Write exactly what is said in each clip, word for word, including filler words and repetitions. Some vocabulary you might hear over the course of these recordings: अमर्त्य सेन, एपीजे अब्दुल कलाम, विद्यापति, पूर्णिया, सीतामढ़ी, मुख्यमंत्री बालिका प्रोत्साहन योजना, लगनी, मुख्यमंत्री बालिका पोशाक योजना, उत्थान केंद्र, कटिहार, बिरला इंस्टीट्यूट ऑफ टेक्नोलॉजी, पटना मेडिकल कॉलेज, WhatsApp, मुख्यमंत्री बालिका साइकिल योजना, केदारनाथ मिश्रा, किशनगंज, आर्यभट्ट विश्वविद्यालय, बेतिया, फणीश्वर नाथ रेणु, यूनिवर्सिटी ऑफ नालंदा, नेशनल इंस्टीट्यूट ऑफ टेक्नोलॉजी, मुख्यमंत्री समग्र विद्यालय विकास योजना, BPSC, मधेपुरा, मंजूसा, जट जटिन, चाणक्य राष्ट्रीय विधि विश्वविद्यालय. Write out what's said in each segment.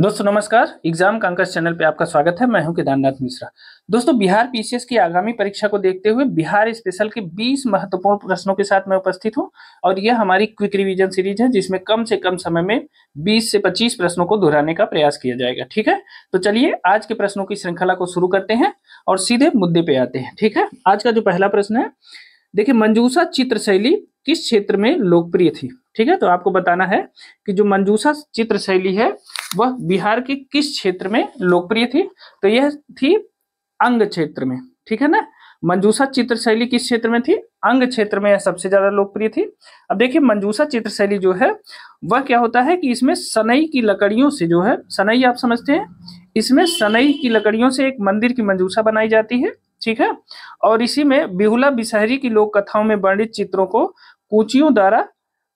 दोस्तों नमस्कार, exam कांकर्स channel पे आपका स्वागत है। मैं हूं केदारनाथ मिश्रा। दोस्तों बिहार पीसीएस की आगामी परीक्षा को देखते हुए बिहार स्पेशल के बीस महत्वपूर्ण प्रश्नों के साथ मैं उपस्थित हूं और यह हमारी क्विक रिवीजन सीरीज है जिसमें कम से कम समय में बीस से पच्चीस प्रश्नों को दोहराने का प्रयास किया जाएगा। ठीक है, तो चलिए आज के प्रश्नों की श्रृंखला को शुरू करते हैं और सीधे मुद्दे पे आते हैं। ठीक है, आज का जो पहला प्रश्न है, देखिए मंजूसा चित्रशैली किस क्षेत्र में लोकप्रिय थी। ठीक है, तो आपको बताना है कि जो मंजूसा चित्रशैली है वह बिहार के किस क्षेत्र में लोकप्रिय थी, तो यह थी अंग क्षेत्र में। ठीक है ना, मंजूसा चित्रशैली किस क्षेत्र में थी? अंग क्षेत्र में यह सबसे ज्यादा लोकप्रिय थी। अब देखिए मंजूसा चित्रशैली जो है वह क्या होता है कि इसमें सनई की लकड़ियों से जो है, सनई आप समझते हैं, इसमें सनई की लकड़ियों से एक मंदिर की मंजूसा बनाई जाती है। ठीक है, और इसी में बिहुला बिसहरी की लोक कथाओं में वर्णित चित्रों को कूचियों द्वारा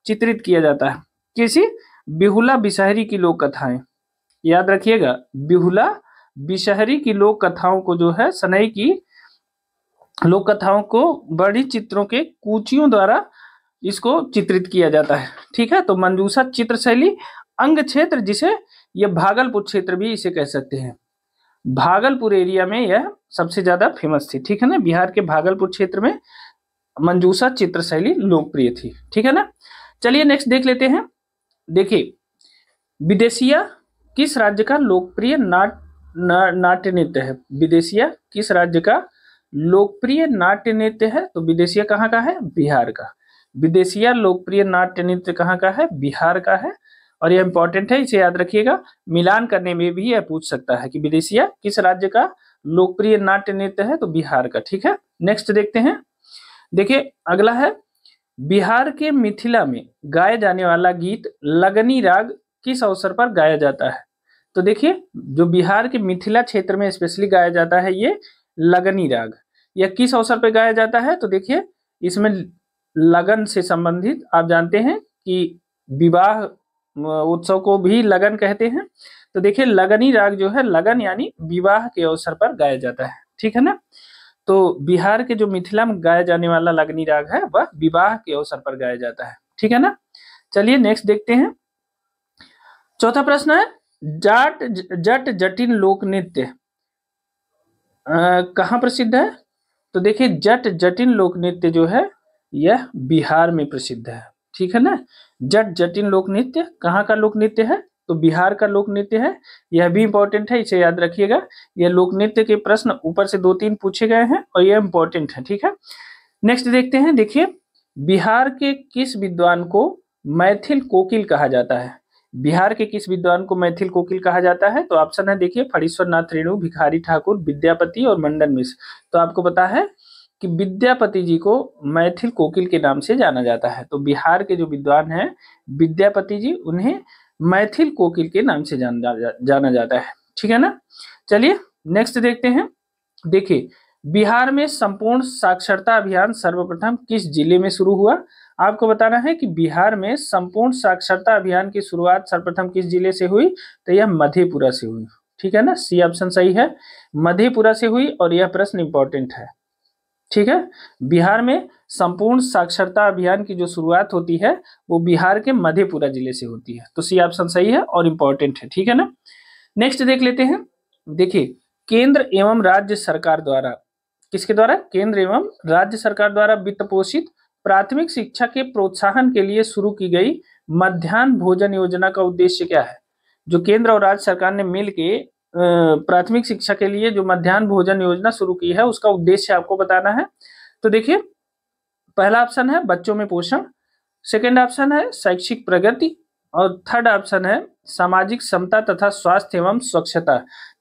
चित्रित किया जाता है। किसी बिहुला बिसहरी की लोक कथाएं, याद रखिएगा, बिहुला बिसहरी की लोक कथाओं को जो है सनई की लोक कथाओं को वर्णित चित्रों के कूचियों द्वारा इसको चित्रित किया जाता है। ठीक है, तो मंजूसा चित्रशैली अंग क्षेत्र, जिसे यह भागलपुर क्षेत्र भी इसे कह सकते हैं, भागलपुर एरिया में यह सबसे ज्यादा फेमस थी। ठीक है ना, बिहार के भागलपुर क्षेत्र में मंजूसा चित्रशैली लोकप्रिय थी। ठीक है ना, चलिए नेक्स्ट देख लेते हैं। देखिए विदेशिया किस राज्य का लोकप्रिय नाट ना, नाट्य नृत्य है? विदेशिया किस राज्य का लोकप्रिय नाट्य नृत्य है? तो विदेशिया कहाँ का है? बिहार का। विदेशिया लोकप्रिय नाट्य नृत्य कहाँ का है? बिहार का है। और यह इंपॉर्टेंट है, इसे याद रखिएगा, मिलान करने में भी यह पूछ सकता है कि विदेशिया किस राज्य का लोकप्रिय नाट्य नृत्य है, तो बिहार का। ठीक है, नेक्स्ट देखते हैं। देखिए अगला है, बिहार के मिथिला में गाए जाने वाला गीत लगनी राग किस अवसर पर गाया जाता है? तो देखिए जो बिहार के मिथिला क्षेत्र में स्पेशली गाया जाता है ये लगनी राग, यह किस अवसर पर गाया जाता है? तो देखिए इसमें लगन से संबंधित, आप जानते हैं कि विवाह उत्सव को भी लगन कहते हैं, तो देखिए लगनी राग जो है लगन यानी विवाह के अवसर पर गाया जाता है। ठीक है ना, तो बिहार के जो मिथिला में गाया जाने वाला लगनी राग है वह विवाह के अवसर पर गाया जाता है। ठीक है ना, चलिए नेक्स्ट देखते हैं। चौथा प्रश्न है, जाट जट जटिन लोक नृत्य कहाँ प्रसिद्ध है? तो देखिए जट जटिन लोक नृत्य जो है यह बिहार में प्रसिद्ध है। ठीक है ना, जट जटिन लोक नृत्य कहाँ का लोक नृत्य है? तो बिहार का लोक नृत्य है। यह भी इंपॉर्टेंट है, इसे याद रखिएगा। यह लोक नृत्य के प्रश्न ऊपर से दो तीन पूछे गए हैं और यह इंपॉर्टेंट है। ठीक है, नेक्स्ट देखते हैं। देखिए बिहार के किस विद्वान को मैथिल कोकिल कहा जाता है? बिहार के किस विद्वान को मैथिल कोकिल कहा जाता है? तो ऑप्शन है, देखिए फणीश्वर नाथ रेणु, भिखारी ठाकुर, विद्यापति और मंडन मिश्र। तो आपको पता है कि विद्यापति जी को मैथिल कोकिल के नाम से जाना जाता है। तो बिहार के जो विद्वान हैं विद्यापति जी, उन्हें मैथिल कोकिल के नाम से जाना जा, जाना जाता है। ठीक है ना, चलिए नेक्स्ट देखते हैं। देखिए बिहार में संपूर्ण साक्षरता अभियान सर्वप्रथम किस जिले में शुरू हुआ? आपको बताना है कि बिहार में संपूर्ण साक्षरता अभियान की शुरुआत सर्वप्रथम किस जिले से हुई? तो यह मधेपुरा से हुई। ठीक है ना, सी ऑप्शन सही है, मधेपुरा से हुई और यह प्रश्न इंपॉर्टेंट है। ठीक है, बिहार में संपूर्ण साक्षरता अभियान की जो शुरुआत होती है वो बिहार के मधेपुरा जिले से होती है। तो सी ऑप्शन सही है और इम्पोर्टेंट है। ठीक है ना, नेक्स्ट देख लेते हैं। देखिए केंद्र एवं राज्य सरकार द्वारा, किसके द्वारा? केंद्र एवं राज्य सरकार द्वारा वित्त पोषित प्राथमिक शिक्षा के प्रोत्साहन के लिए शुरू की गई मध्याह्न भोजन योजना का उद्देश्य क्या है? जो केंद्र और राज्य सरकार ने मिलके प्राथमिक शिक्षा के लिए जो मध्याह्न भोजन योजना शुरू की है उसका उद्देश्य आपको बताना है। तो देखिए पहला ऑप्शन है बच्चों में पोषण, सेकंड ऑप्शन है शैक्षिक प्रगति और थर्ड ऑप्शन है सामाजिक समता तथा स्वास्थ्य एवं स्वच्छता।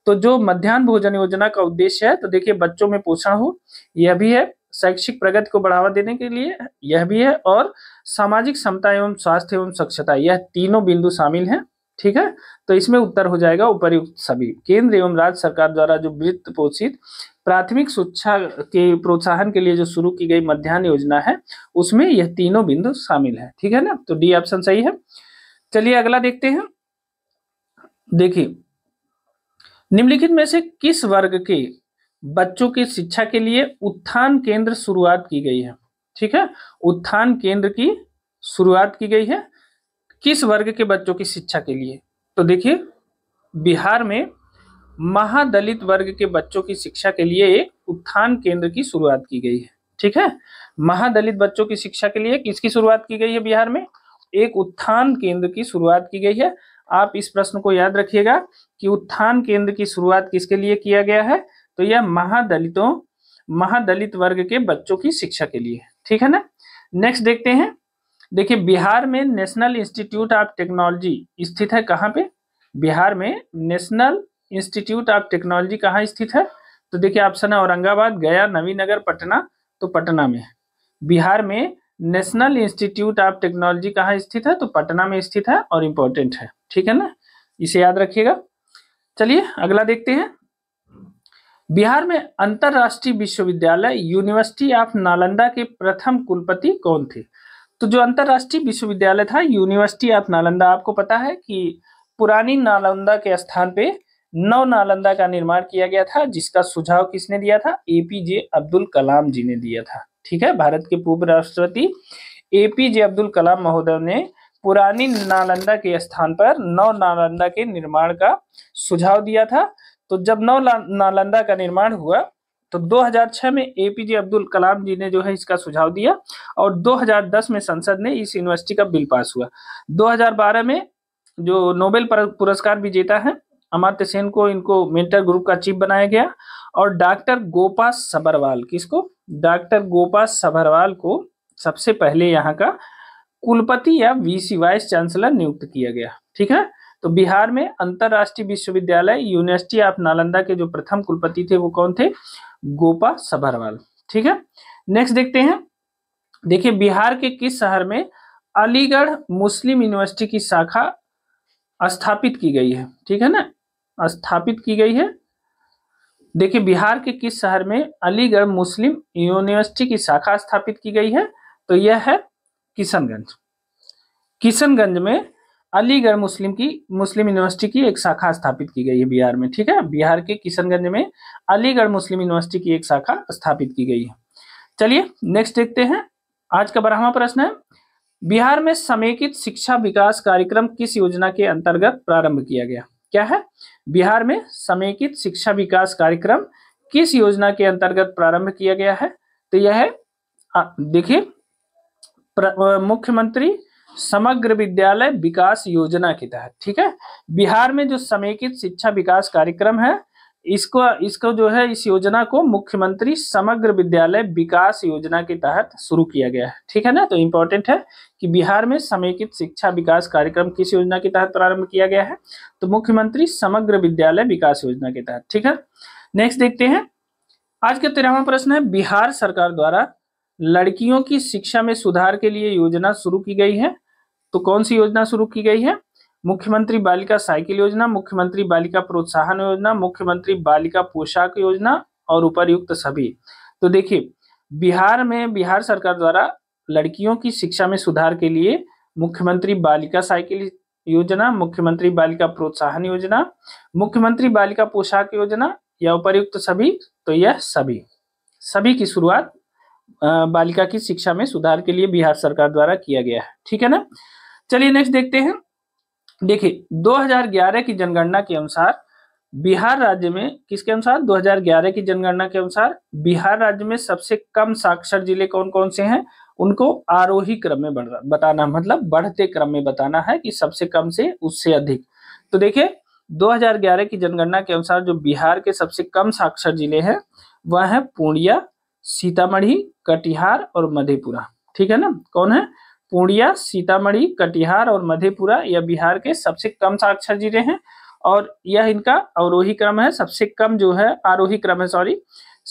तो जो मध्याह्न भोजन योजना का उद्देश्य है, तो देखिए बच्चों में पोषण हो यह भी है, शैक्षिक प्रगति को बढ़ावा देने के लिए यह भी है और सामाजिक समता एवं स्वास्थ्य एवं स्वच्छता, यह तीनों बिंदु शामिल हैं। ठीक है, तो इसमें उत्तर हो जाएगा उपर्युक्त सभी। केंद्र एवं राज्य सरकार द्वारा जो वित्त पोषित प्राथमिक शिक्षा के प्रोत्साहन के लिए जो शुरू की गई मध्याह्न योजना है उसमें यह तीनों बिंदु शामिल है। ठीक है ना, तो डी ऑप्शन सही है। चलिए अगला देखते हैं। देखिए निम्नलिखित में से किस वर्ग के बच्चों की शिक्षा के लिए उत्थान केंद्र शुरुआत की गई है? ठीक है, उत्थान केंद्र की शुरुआत की गई है किस वर्ग के बच्चों की शिक्षा के लिए? तो देखिए बिहार में महादलित वर्ग के बच्चों की शिक्षा के लिए एक उत्थान केंद्र की शुरुआत की गई है। ठीक है, महादलित बच्चों की शिक्षा के लिए किसकी शुरुआत की गई है बिहार में? एक उत्थान केंद्र की शुरुआत की गई है। आप इस प्रश्न को याद रखिएगा कि उत्थान केंद्र की शुरुआत किसके लिए किया गया है, तो यह महादलितों महादलित वर्ग के बच्चों की शिक्षा के लिए। ठीक है ना। नेक्स्ट देखते हैं, देखिए बिहार में नेशनल इंस्टीट्यूट ऑफ टेक्नोलॉजी स्थित है कहाँ पे? बिहार में नेशनल इंस्टीट्यूट ऑफ टेक्नोलॉजी कहाँ स्थित है? तो देखिए ऑप्शन है औरंगाबाद, गया, नवीनगर, पटना। तो पटना में है। बिहार में नेशनल इंस्टीट्यूट ऑफ टेक्नोलॉजी कहाँ स्थित है? तो पटना में स्थित है और इम्पोर्टेंट है। ठीक है ना, इसे याद रखिएगा। चलिए अगला देखते हैं, बिहार में अंतरराष्ट्रीय विश्वविद्यालय यूनिवर्सिटी ऑफ नालंदा के प्रथम कुलपति कौन थे? तो जो अंतरराष्ट्रीय विश्वविद्यालय था यूनिवर्सिटी ऑफ नालंदा, आपको पता है कि पुरानी नालंदा के स्थान पे नव नालंदा का निर्माण किया गया था, जिसका सुझाव किसने दिया था? एपीजे अब्दुल कलाम जी ने दिया था। ठीक है, भारत के पूर्व राष्ट्रपति एपीजे अब्दुल कलाम महोदय ने पुरानी नालंदा के स्थान पर नव नालंदा के निर्माण का सुझाव दिया था। तो जब नव नालंदा का निर्माण हुआ तो दो हज़ार छह में एपीजे अब्दुल कलाम जी ने जो है इसका सुझाव दिया और दो हज़ार दस में संसद ने इस यूनिवर्सिटी का बिल पास हुआ। दो हज़ार बारह में जो नोबेल पुरस्कार विजेता है अमर्त्य सेन को इनको मेंटर ग्रुप का चीफ बनाया गया और डॉक्टर गोपा सभरवाल, किसको? डॉक्टर गोपा सभरवाल को सबसे पहले यहाँ का कुलपति या वीसी वाइस चांसलर नियुक्त किया गया। ठीक है, तो बिहार में अंतरराष्ट्रीय विश्वविद्यालय यूनिवर्सिटी ऑफ नालंदा के जो प्रथम कुलपति थे वो कौन थे? गोपा सभरवाल। ठीक है, नेक्स्ट देखते हैं, देखिए बिहार के किस शहर में अलीगढ़ मुस्लिम यूनिवर्सिटी की शाखा स्थापित की गई है? ठीक है ना, स्थापित की गई है। देखिए बिहार के किस शहर में अलीगढ़ मुस्लिम यूनिवर्सिटी की शाखा स्थापित की गई है? तो यह है किशनगंज। किशनगंज में अलीगढ़ मुस्लिम की मुस्लिम यूनिवर्सिटी की एक शाखा स्थापित की गई है बिहार में। ठीक है, बिहार के किशनगंज में अलीगढ़ मुस्लिम यूनिवर्सिटी की एक शाखा स्थापित की गई है। चलिए नेक्स्ट देखते हैं, आज का बारहवां प्रश्न है, बिहार में समेकित शिक्षा विकास कार्यक्रम किस योजना के अंतर्गत प्रारंभ किया गया? क्या है? बिहार में समेकित शिक्षा विकास कार्यक्रम किस योजना के अंतर्गत प्रारंभ किया गया है? तो यह है, देखिए, मुख्यमंत्री समग्र विद्यालय विकास योजना के तहत। ठीक है, बिहार में जो समेकित शिक्षा विकास कार्यक्रम है इसको इसको जो है इस योजना को मुख्यमंत्री समग्र विद्यालय विकास योजना के तहत शुरू किया गया है। ठीक है ना, तो इम्पोर्टेंट है कि बिहार में समेकित शिक्षा विकास कार्यक्रम किस योजना के तहत प्रारंभ किया गया है? तो मुख्यमंत्री समग्र विद्यालय विकास योजना के तहत। ठीक है, नेक्स्ट देखते हैं, आज का तेरहवां प्रश्न है, बिहार सरकार द्वारा लड़कियों की शिक्षा में सुधार के लिए योजना शुरू की गई है। तो कौन सी योजना शुरू की गई है? मुख्यमंत्री बालिका साइकिल योजना, मुख्यमंत्री बालिका प्रोत्साहन योजना, मुख्यमंत्री बालिका पोशाक योजना और उपरयुक्त सभी। तो देखिए बिहार में बिहार सरकार द्वारा लड़कियों की शिक्षा में सुधार के लिए मुख्यमंत्री बालिका साइकिल योजना, मुख्यमंत्री बालिका प्रोत्साहन योजना, मुख्यमंत्री बालिका पोशाक योजना या उपरयुक्त सभी। तो यह सभी सभी की शुरुआत बालिका की शिक्षा में सुधार के लिए बिहार सरकार द्वारा किया गया है। ठीक है ना, चलिए नेक्स्ट देखते हैं, देखिए दो हज़ार ग्यारह की जनगणना के अनुसार बिहार राज्य में, किसके अनुसार? दो हज़ार ग्यारह की जनगणना के अनुसार बिहार राज्य में सबसे कम साक्षर जिले कौन कौन से हैं, उनको आरोही क्रम में बताना, मतलब बढ़ते क्रम में बताना है कि सबसे कम से उससे अधिक। तो देखिए दो हज़ार ग्यारह की जनगणना के अनुसार जो बिहार के सबसे कम साक्षर जिले हैं वह है पूर्णिया, सीतामढ़ी, कटिहार और मधेपुरा। ठीक है ना, कौन है? पूर्णिया, सीतामढ़ी, कटिहार और मधेपुरा, यह बिहार के सबसे कम साक्षर जिले हैं और यह इनका अवरोही क्रम है, सबसे कम जो है आरोही क्रम है, सॉरी,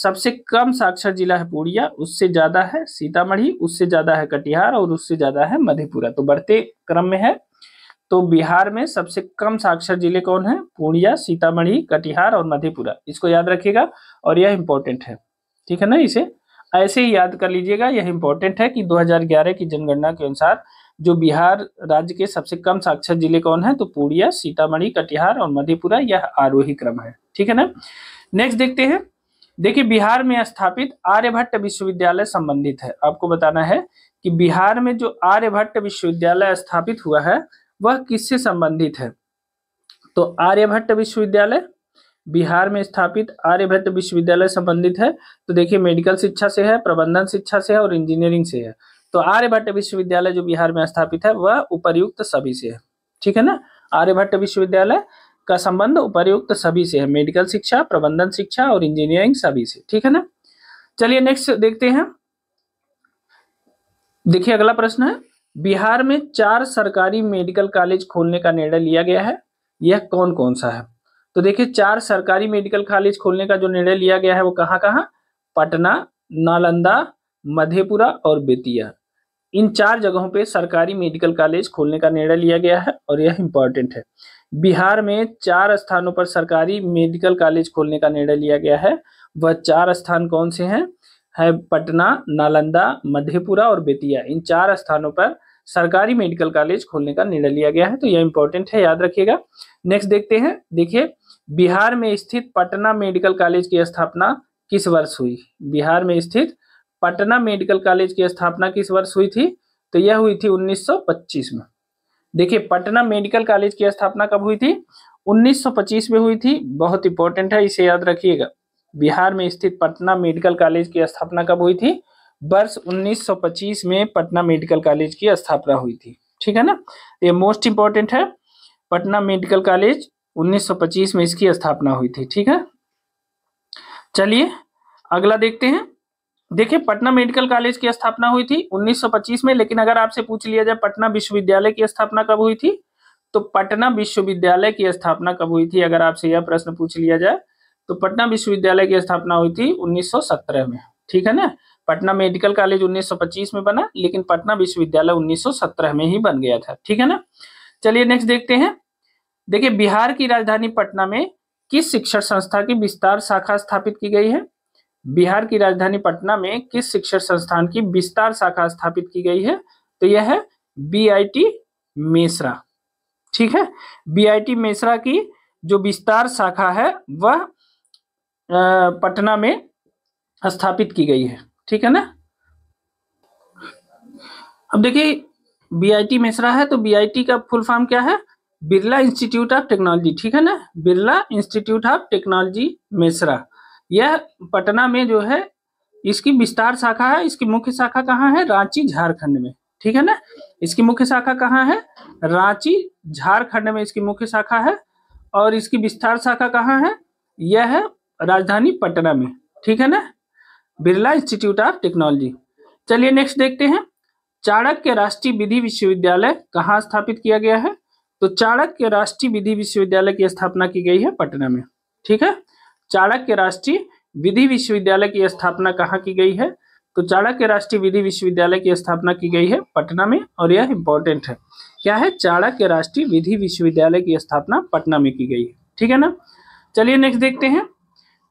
सबसे कम साक्षर जिला है पूर्णिया, उससे ज्यादा है सीतामढ़ी, उससे ज्यादा है कटिहार और उससे ज्यादा है मधेपुरा। तो बढ़ते क्रम में है। तो बिहार में सबसे कम साक्षर जिले कौन है? पूर्णिया, सीतामढ़ी, कटिहार और मधेपुरा। इसको याद रखिएगा और यह इंपॉर्टेंट है। ठीक है ना, इसे ऐसे ही याद कर लीजिएगा, यह इंपॉर्टेंट है कि दो हज़ार ग्यारह की जनगणना के अनुसार जो बिहार राज्य के सबसे कम साक्षर जिले कौन है, तो पूर्णिया, सीतामढ़ी, कटिहार और मधेपुरा, यह आरोही क्रम है। ठीक है ना, नेक्स्ट देखते हैं, देखिए बिहार में स्थापित आर्यभट्ट विश्वविद्यालय संबंधित है। आपको बताना है कि बिहार में जो आर्यभट्ट विश्वविद्यालय स्थापित हुआ है वह किससे संबंधित है। तो आर्यभट्ट विश्वविद्यालय बिहार में स्थापित आर्यभट्ट विश्वविद्यालय संबंधित है। तो देखिए मेडिकल शिक्षा से है, प्रबंधन शिक्षा से है और इंजीनियरिंग से है। तो आर्यभट्ट विश्वविद्यालय जो बिहार में स्थापित है वह उपर्युक्त सभी से है, ठीक है ना। आर्यभट्ट विश्वविद्यालय का संबंध उपर्युक्त सभी से है, मेडिकल शिक्षा, प्रबंधन शिक्षा और इंजीनियरिंग सभी से, ठीक है ना। चलिए नेक्स्ट देखते हैं। देखिए अगला प्रश्न है, बिहार में चार सरकारी मेडिकल कॉलेज खोलने का निर्णय लिया गया है, यह कौन कौन सा है। तो देखिए चार सरकारी मेडिकल कॉलेज खोलने का जो निर्णय लिया गया है वो कहाँ कहाँ, पटना, नालंदा, मधेपुरा और बेतिया, इन चार जगहों पे सरकारी मेडिकल कॉलेज खोलने का निर्णय लिया गया है और यह इम्पोर्टेंट है। बिहार में चार स्थानों पर सरकारी मेडिकल कॉलेज खोलने का निर्णय लिया गया है, वह चार स्थान कौन से हैं, है पटना, नालंदा, मधेपुरा और बेतिया। इन चार स्थानों पर सरकारी मेडिकल कॉलेज खोलने का निर्णय लिया गया है, तो यह इंपॉर्टेंट है, याद रखिएगा। नेक्स्ट देखते हैं, देखिए बिहार में स्थित पटना मेडिकल कॉलेज की स्थापना किस वर्ष हुई। बिहार में स्थित पटना मेडिकल कॉलेज की स्थापना किस वर्ष हुई थी, तो यह हुई थी उन्नीस सौ पच्चीस में। देखिए पटना मेडिकल कॉलेज की स्थापना कब हुई थी, उन्नीस सौ पच्चीस में हुई थी, बहुत इंपॉर्टेंट है, इसे याद रखिएगा। बिहार में स्थित पटना मेडिकल कॉलेज की स्थापना कब हुई थी, वर्ष उन्नीस सौ पच्चीस में पटना मेडिकल कॉलेज की स्थापना हुई थी, ठीक है ना। ये मोस्ट इंपॉर्टेंट है, पटना मेडिकल कॉलेज उन्नीस सौ पच्चीस में इसकी स्थापना हुई थी, ठीक है। चलिए अगला देखते हैं। देखिए पटना मेडिकल कॉलेज की स्थापना हुई थी उन्नीस सौ पच्चीस में, लेकिन अगर आपसे पूछ लिया जाए पटना विश्वविद्यालय की स्थापना कब हुई थी, तो पटना विश्वविद्यालय की स्थापना कब हुई थी, अगर आपसे यह प्रश्न पूछ लिया जाए तो पटना विश्वविद्यालय की स्थापना हुई थी उन्नीस सौ सत्रह में, ठीक है ना। पटना मेडिकल कॉलेज उन्नीस सौ पच्चीस में बना, लेकिन पटना विश्वविद्यालय उन्नीस सौ सत्रह में ही बन गया था, ठीक है ना। चलिए नेक्स्ट देखते हैं। देखिए बिहार की राजधानी पटना में किस शिक्षण संस्था की विस्तार शाखा स्थापित की गई है। बिहार की राजधानी पटना में किस शिक्षण संस्थान की विस्तार शाखा स्थापित की गई है, तो यह है बीआईटी मेसरा, ठीक है। बीआईटी मेसरा की जो विस्तार शाखा है वह पटना में स्थापित की गई है, ठीक है ना। अब देखिए बीआईटी मेसरा है तो बीआईटी का फुल फॉर्म क्या है, बिरला इंस्टीट्यूट ऑफ टेक्नोलॉजी, ठीक है ना। बिरला इंस्टीट्यूट ऑफ टेक्नोलॉजी Mesra, यह पटना में जो है इसकी विस्तार शाखा है। इसकी मुख्य शाखा कहाँ है, रांची झारखंड में, ठीक है ना। इसकी मुख्य शाखा कहाँ है, रांची झारखंड में इसकी मुख्य शाखा है, और इसकी विस्तार शाखा कहाँ है, यह है राजधानी पटना में, ठीक है ना। बिरला इंस्टीट्यूट ऑफ टेक्नोलॉजी। चलिए नेक्स्ट देखते हैं, चाणक्य राष्ट्रीय विधि विश्वविद्यालय कहाँ स्थापित किया गया है, तो चाणक्य राष्ट्रीय विधि विश्वविद्यालय की स्थापना की गई है पटना में, ठीक है। चाणक्य राष्ट्रीय विधि विश्वविद्यालय की स्थापना कहाँ की गई है, तो चाणक्य राष्ट्रीय विधि विश्वविद्यालय की स्थापना की गई है पटना में, और यह इंपॉर्टेंट है। क्या है, चाणक्य राष्ट्रीय विधि विश्वविद्यालय की स्थापना पटना में की गई है, ठीक है ना। चलिए नेक्स्ट देखते हैं।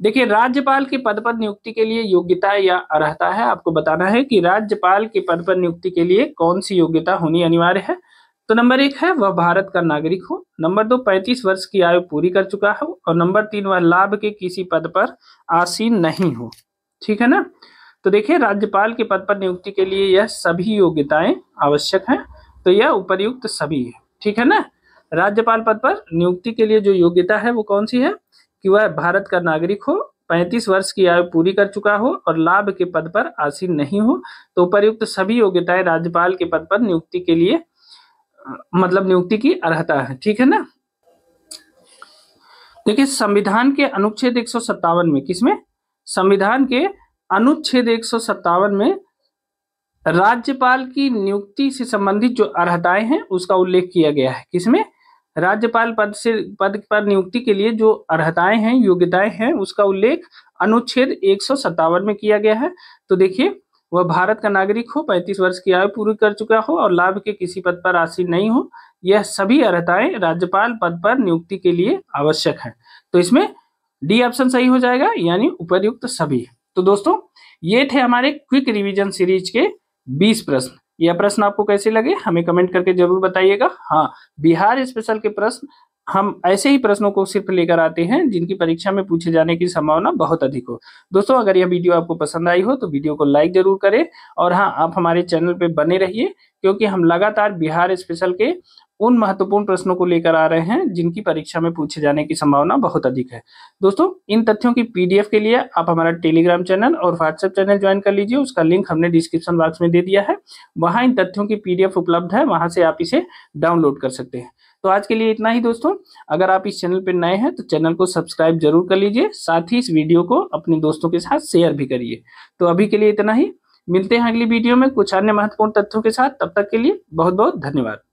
देखिए राज्यपाल के पद पर नियुक्ति के लिए योग्यता या अर्हता है, आपको बताना है कि राज्यपाल के पद पर नियुक्ति के लिए कौन सी योग्यता होनी अनिवार्य है। तो नंबर एक है वह भारत का नागरिक हो, नंबर दो पैंतीस वर्ष की आयु पूरी कर चुका हो, और नंबर तीन वह लाभ के किसी पद पर आसीन नहीं हो, ठीक है ना। तो देखिए राज्यपाल के पद पर नियुक्ति के लिए यह सभी योग्यताएं आवश्यक हैं, तो यह उपर्युक्त सभी है, ठीक है ना। राज्यपाल पद पर नियुक्ति के लिए जो योग्यता है वो कौन सी है, कि वह भारत का नागरिक हो, पैंतीस वर्ष की आयु पूरी कर चुका हो और लाभ के पद पर आसीन नहीं हो। तो उपर्युक्त सभी योग्यताएं राज्यपाल के पद पर नियुक्ति के लिए मतलब नियुक्ति की अर्हता है, ठीक है ना। देखिए संविधान के अनुच्छेद एक सौ सत्तावन में, किसमें, संविधान के अनुच्छेद एक सौ सत्तावन में राज्यपाल की नियुक्ति से संबंधित जो अर्हताएं हैं उसका उल्लेख किया गया है। किसमें, राज्यपाल पद से पद पर नियुक्ति के लिए जो अर्हताएं हैं, योग्यताएं हैं, उसका उल्लेख अनुच्छेद एक सौ सत्तावन में किया गया है। तो देखिए वह भारत का नागरिक हो, पैंतीस वर्ष की आयु पूरी कर चुका हो और लाभ के किसी पद पर आसीन नहीं हो, यह सभी अर्हताएं राज्यपाल पद पर नियुक्ति के लिए आवश्यक हैं। तो इसमें डी ऑप्शन सही हो जाएगा, यानी उपर्युक्त सभी। तो दोस्तों ये थे हमारे क्विक रिवीजन सीरीज के बीस प्रश्न। यह प्रश्न आपको कैसे लगे हमें कमेंट करके जरूर बताइएगा। हाँ, बिहार स्पेशल के प्रश्न, हम ऐसे ही प्रश्नों को सिर्फ लेकर आते हैं जिनकी परीक्षा में पूछे जाने की संभावना बहुत अधिक हो। दोस्तों अगर यह वीडियो आपको पसंद आई हो तो वीडियो को लाइक जरूर करें, और हाँ आप हमारे चैनल पे बने रहिए, क्योंकि हम लगातार बिहार स्पेशल के उन महत्वपूर्ण प्रश्नों को लेकर आ रहे हैं जिनकी परीक्षा में पूछे जाने की संभावना बहुत अधिक है। दोस्तों, इन तथ्यों की पीडीएफ के लिए आप हमारा टेलीग्राम चैनल और व्हाट्सएप चैनल ज्वाइन कर लीजिए। उसका लिंक हमने डिस्क्रिप्शन बॉक्स में दे दिया है, वहां इन तथ्यों की पीडीएफ उपलब्ध है, वहां से आप इसे डाउनलोड कर सकते हैं। तो आज के लिए इतना ही दोस्तों। अगर आप इस चैनल पर नए हैं तो चैनल को सब्सक्राइब जरूर कर लीजिए, साथ ही इस वीडियो को अपने दोस्तों के साथ शेयर भी करिए। तो अभी के लिए इतना ही, मिलते हैं अगली वीडियो में कुछ अन्य महत्वपूर्ण तथ्यों के साथ। तब तक के लिए बहुत बहुत धन्यवाद।